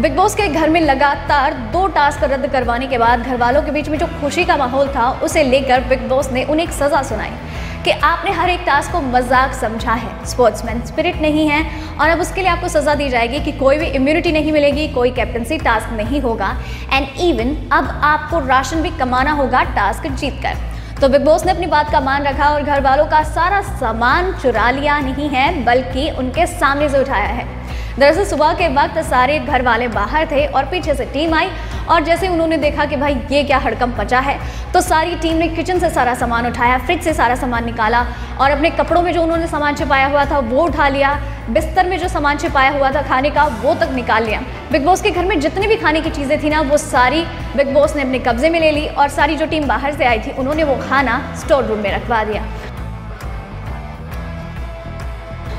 Big boss के घर में लगातार 2 टास्क रद्द करवाने के बाद घरवालों के बीच में जो खुशी का माहौल था उसे लेकर बिग बॉस ने उन्हें एक सज़ा सुनाई कि आपने हर एक टास्क को मजाक समझा है, स्पोर्ट्समैन स्पिरिट नहीं है और अब उसके लिए आपको सज़ा दी जाएगी कि कोई भी इम्यूनिटी नहीं मिलेगी, कोई कैप्टनसी टास्क नहीं होगा एंड इवन अब आपको राशन भी कमाना होगा टास्क जीत कर। तो बिग बॉस ने अपनी बात का मान रखा और घर वालों का सारा सामान चुरा लिया नहीं है बल्कि उनके सामने से उठाया है। दरअसल सुबह के वक्त सारे घर वाले बाहर थे और पीछे से टीम आई और जैसे उन्होंने देखा कि भाई ये क्या हड़कंप मचा है तो सारी टीम ने किचन से सारा सामान उठाया, फ्रिज से सारा सामान निकाला और अपने कपड़ों में जो उन्होंने सामान छिपाया हुआ था वो उठा लिया, बिस्तर में जो सामान छिपाया हुआ था खाने का वो तक निकाल लिया। बिग बॉस के घर में जितनी भी खाने की चीज़ें थी ना वो सारी बिग बॉस ने अपने कब्जे में ले ली और सारी जो टीम बाहर से आई थी उन्होंने वो खाना स्टोर रूम में रखवा दिया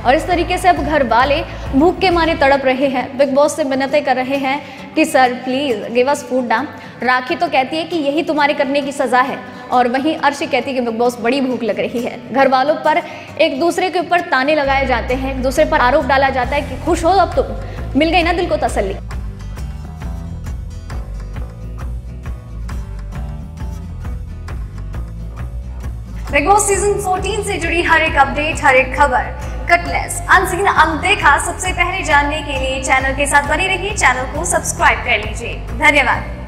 और इस तरीके से अब घर वाले भूख के मारे तड़प रहे हैं, बिग बॉस से मिन्नतें कर रहे हैं कि sir please give us food ना। राखी तो कहती है कि यही तुम्हारे करने की सज़ा है और वहीं अर्शी कहती है कि बिग बॉस बड़ी भूख लग रही है। घर वालों पर एक दूसरे के ऊपर ताने लगाए जाते हैं, एक दूसरे पर आरोप डाला जाता है कि खुश हो अब तुम, मिल गई ना दिल को तसल्ली। बिग बॉस सीजन 14 से जुड़ी हर एक अपडेट, हर एक खबर, कटलेस, अनसीन, अनदेखा सबसे पहले जानने के लिए चैनल के साथ बने रहिए। चैनल को सब्सक्राइब कर लीजिए। धन्यवाद।